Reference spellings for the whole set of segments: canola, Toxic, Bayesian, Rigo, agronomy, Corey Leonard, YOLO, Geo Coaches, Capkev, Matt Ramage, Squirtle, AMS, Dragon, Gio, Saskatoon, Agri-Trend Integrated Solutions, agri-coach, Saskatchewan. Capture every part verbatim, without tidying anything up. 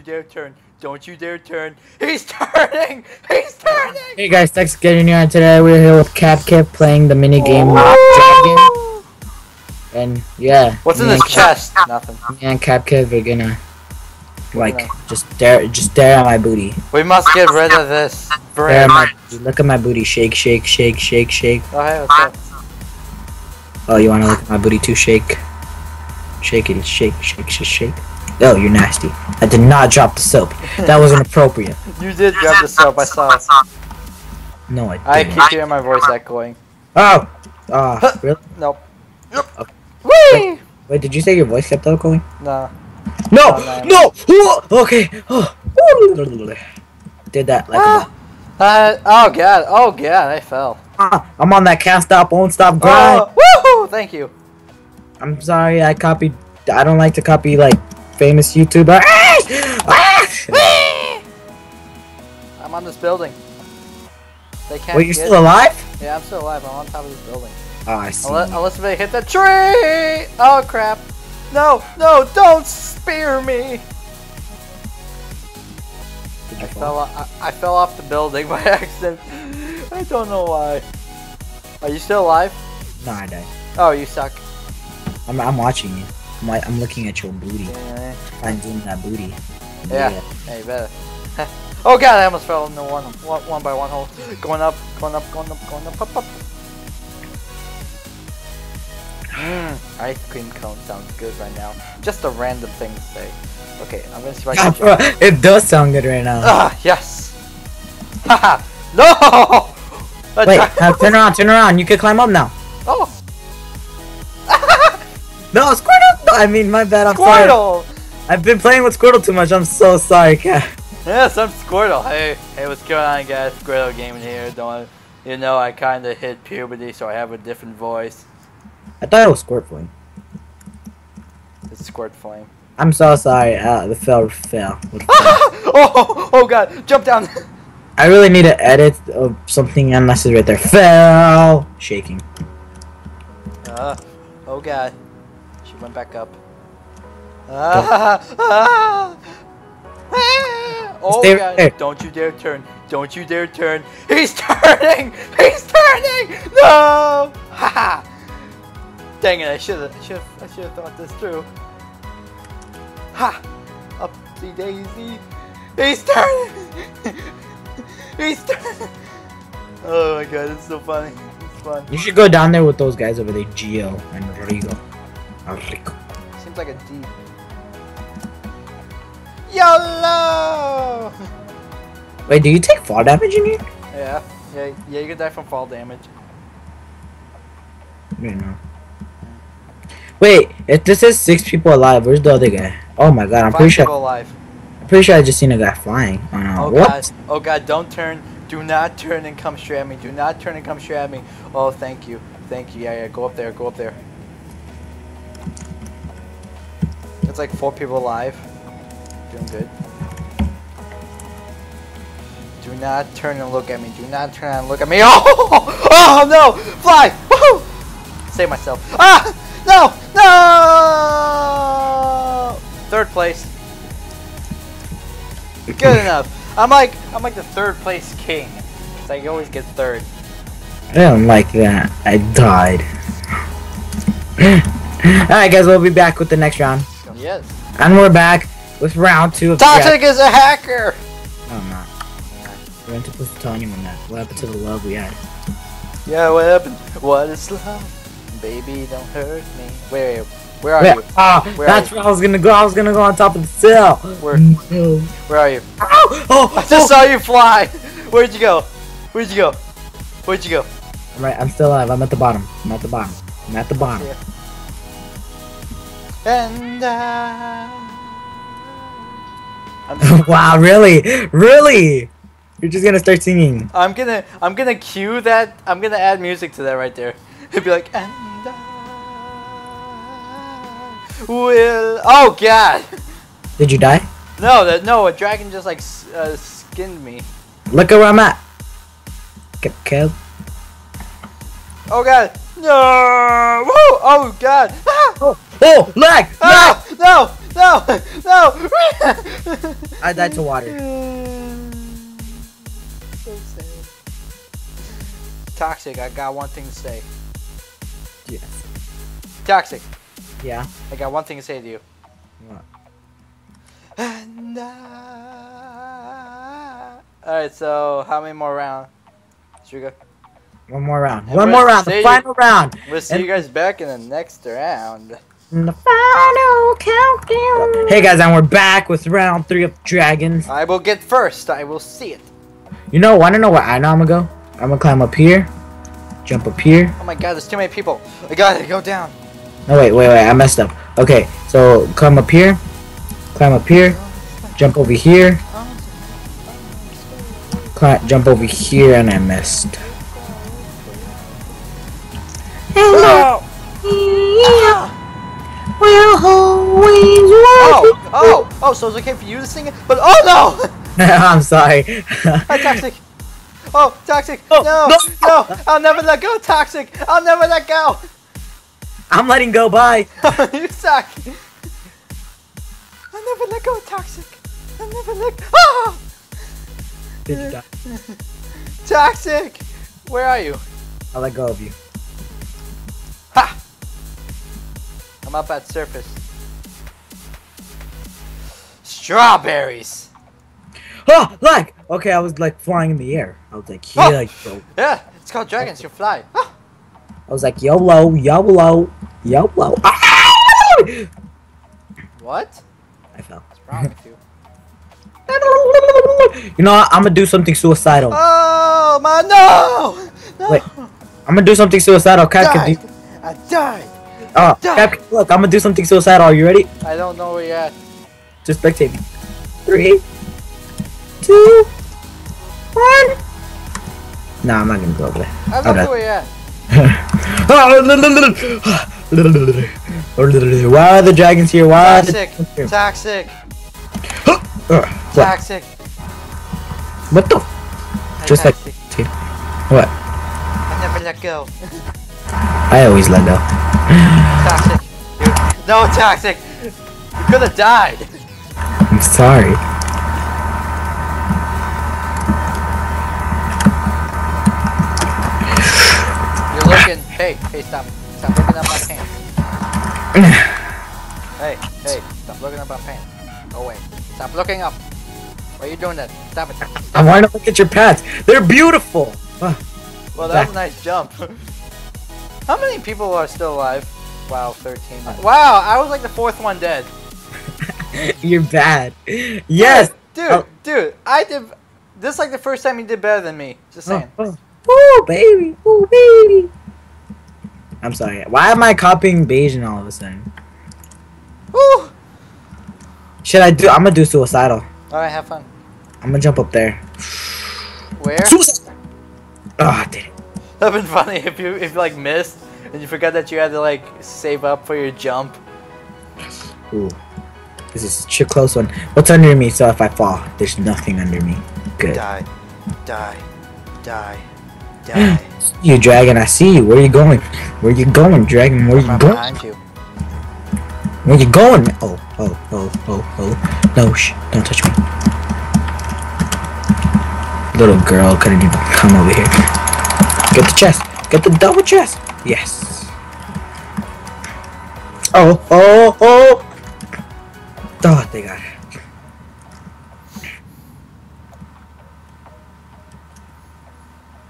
you dare turn. Don't you dare turn. He's turning! He's turning! Hey guys, thanks for getting here today. We're here with Capkev playing the mini game oh. with Dragon. And yeah. What's in his chest? Cap Nothing. Me and Capkev are gonna like no. just dare just dare at my booty. We must get rid of this. Dare my, look at my booty. Shake, shake, shake, shake, shake. Oh hey, what's up? Oh, you wanna look at my booty too? Shake. Shake it, shake, shake, shake, shake. Oh, you're nasty. I did not drop the soap. That was inappropriate. You did drop the soap, I saw it. No, I didn't. I keep hearing my voice echoing. Oh! Uh, huh. Really? Nope. Yep. Okay. Wait, wait, did you say your voice kept echoing? Nah. No! Oh, no! No! Okay. Did that like ah. a... uh, Oh, God. Oh, God. I fell. Ah, I'm on that can't stop, won't stop grind. Oh, woohoo! Thank you. I'm sorry, I copied... I don't like to copy, like... famous YouTuber. I'm on this building. They can't. Wait, you're still me. alive? Yeah, I'm still alive. I'm on top of this building. Oh, I see. Unless, unless they hit the tree. Oh crap! No, no, don't spear me. I fell, I, I fell off the building by accident. I don't know why. Are you still alive? No, I died. Oh, you suck. I'm, I'm watching you. I'm looking at your booty. Yeah. I'm doing that booty. Yeah. yeah. Hey, better. Oh god, I almost fell in the one, one, one by one hole. Going up, going up, going up, going up, up, up. Mm, ice cream cone sounds good right now. Just a random thing to say. Okay, I'm gonna see if I can. Bro, it does sound good right now. Ah, yes. Haha. No. Wait, uh, turn around, turn around. You can climb up now. Oh. No, Squirtle. I mean, my bad, I'm Squirtle. sorry. I've been playing with Squirtle too much, I'm so sorry, Cat. Yes, I'm Squirtle. Hey, hey, what's going on, guys? Squirtle Gaming here. Don't, you know, I kind of hit puberty, so I have a different voice. I thought it was Squirt Flame. It's Squirt Flame. I'm so sorry, uh, the fell fell. oh, oh, God, jump down. I really need to edit of something unnecessary right there. Fell. Shaking. Uh, oh, God. Went back up. Ah, ah, ah. Oh Stay god! Right Don't you dare turn! Don't you dare turn! He's turning! He's turning! No! Haha! Dang it! I should have, should I should have thought this through. Ha! Upsy daisy! He's turning! He's turning! Oh my god! It's so funny. It's fun. You should go down there with those guys over there, Gio and Rigo. Rico. Seems like a D. YOLO! Wait, do you take fall damage in here? Yeah, yeah, yeah. You can die from fall damage. I don't know. Wait, if this is six people alive, where's the other guy? Oh my god, I'm Five pretty sure. Alive. I'm pretty sure I just seen a guy flying. I don't know. Oh what? God! Oh god! Don't turn! Do not turn and come straight at me! Do not turn and come straight at me! Oh, thank you, thank you. Yeah, yeah. Go up there. Go up there. It's like four people alive. Doing good. Do not turn and look at me. Do not turn and look at me. Oh, oh no! Fly! Woohoo! Save myself. Ah! No! No! Third place. Good enough. I'm like I'm like the third place king. It's like you always get third. I don't like that. I died. Alright guys, we'll be back with the next round. Yes. And we're back with round two of Toxic is a hacker! No, I'm not. We're not supposed to tell anyone that. What happened to the love we had? Yeah, what happened? What is love? Baby, don't hurt me. Where, where are where, you? Ah, uh, that's are where you? I was gonna go. I was gonna go on top of the cell. Where? No. Where are you? Oh, oh, I just oh. saw you fly. Where'd you go? Where'd you go? Where'd you go? I'm right. I'm still alive. I'm at the bottom. I'm at the bottom. I'm at the bottom. Yeah. And uh, wow, really, really, you're just gonna start singing. I'm gonna, I'm gonna cue that. I'm gonna add music to that right there. It'd be like, and I will. Oh God! Did you die? No, that no. A dragon just like uh, skinned me. Look at where I'm at. Get killed. Oh God! No! Woo! Oh God! Ah! Oh. Oh, lag! Ah, no, No! No! I died to water. So sad. Toxic, I got one thing to say. Yes. Toxic. Yeah? I got one thing to say to you. What? And I... Alright, so how many more rounds? Sugar? One more round. And one more round. The final round. We'll see and you guys back in the next round. In the final countdown. Hey guys, and we're back with round three of Dragons. I will get first. I will see it. You know, I don't know where I know I'm gonna go. I'm gonna climb up here, jump up here. Oh my God, there's too many people. I gotta go down. No, wait, wait, wait. I messed up. Okay, so climb up here, climb up here, jump over here, climb, jump over here, and I missed. Hello. Yeah. We'll always oh, oh, oh, oh, so it's okay for you to sing it, but oh no! I'm sorry. Hi, Toxic. Oh, Toxic. Oh, no, no, no, I'll never let go, Toxic. I'll never let go. I'm letting go, bye. You suck. I'll never let go, Toxic. I'll never let go. Oh! Did you die? Toxic, where are you? I'll let go of you. Ha! I'm up at surface. Strawberries! Oh, like! Okay, I was like flying in the air. I was like, yeah, oh, like, yo. Yeah, it's called Dragons, you fly. Oh. I was like, YOLO, YOLO, YOLO. What? I fell. What's wrong with you? You know, I'm gonna do something suicidal. Oh, my, no! No! Wait, I'm gonna do something suicidal. Died. Do I died! Oh, Capkev, look, I'm gonna do something suicidal. Are you ready? I don't know where you're at. Just spectate me. Three, two, one. Nah, I'm not gonna go over there. I don't know where you're at. Why are the dragons here? Why are the dragons here? Toxic. Toxic. Toxic. What the? I Just toxic. like. What? I never let go. I always let go. Toxic. Dude. No, Toxic. You could have died. I'm sorry. You're looking. Hey, hey, stop. Stop looking at my pants. Hey, hey, stop looking at my pants. Go away. Stop looking up. Why are you doing that? Stop it. Stop. I want to look at your pants. They're beautiful. Well, that was a nice jump. How many people are still alive? Wow, thirteen. Wow, I was like the fourth one dead. You're bad. Yes! Dude, oh. dude, I did... This is like the first time you did better than me. Just saying. Oh, oh. Ooh, baby! Ooh, baby! I'm sorry. Why am I copying Bayesian all of a sudden? Ooh! Should I do... I'm gonna do suicidal. Alright, have fun. I'm gonna jump up there. Where? Suicidal! Oh, I did it. That'd been funny if you if you like missed and you forgot that you had to like save up for your jump. Ooh, this is such a close one. What's under me? So if I fall, there's nothing under me. Good. Die, die, die, die. You dragon, I see you. Where are you going? Where are you going, dragon? Where are you I'm going? Behind you. Where are you going? Oh, oh, oh, oh, oh. No, shh, don't touch me. Little girl couldn't even come over here. Get the chest. Get the double chest. Yes. Oh, oh, oh. Oh, they got it.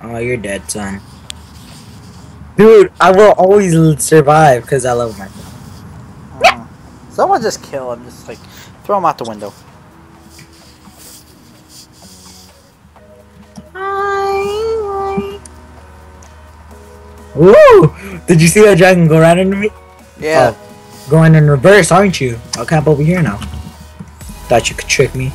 Oh, you're dead, son. Dude, I will always survive because I love myself. Uh, someone just kill him. Just like throw him out the window. Woo! Did you see that dragon go right into me? Yeah. Oh, going in reverse, aren't you? I'll camp over here now. Thought you could trick me.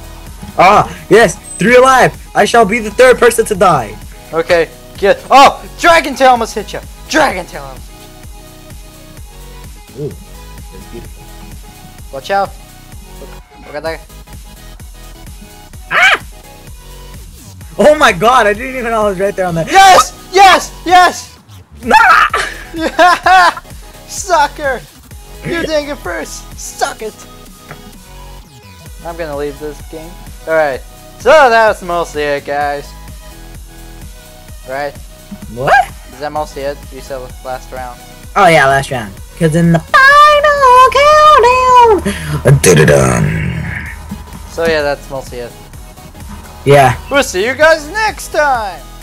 Ah, yes! Three alive! I shall be the third person to die! Okay, get- Oh! Dragon tail almost hit you! Dragon tail almost hit you! Ooh, that's beautiful. Watch out! Look at that. Ah! Oh my God, I didn't even know I was right there on that. Yes! Yes! Yes! Sucker! You dang it first! Suck it! I'm gonna leave this game. Alright, so that was mostly it, guys. Right? What? Is that mostly it? You said last round. Oh yeah, last round. Cause in the final countdown. Da-da-dum. So yeah, that's mostly it. Yeah. We'll see you guys next time!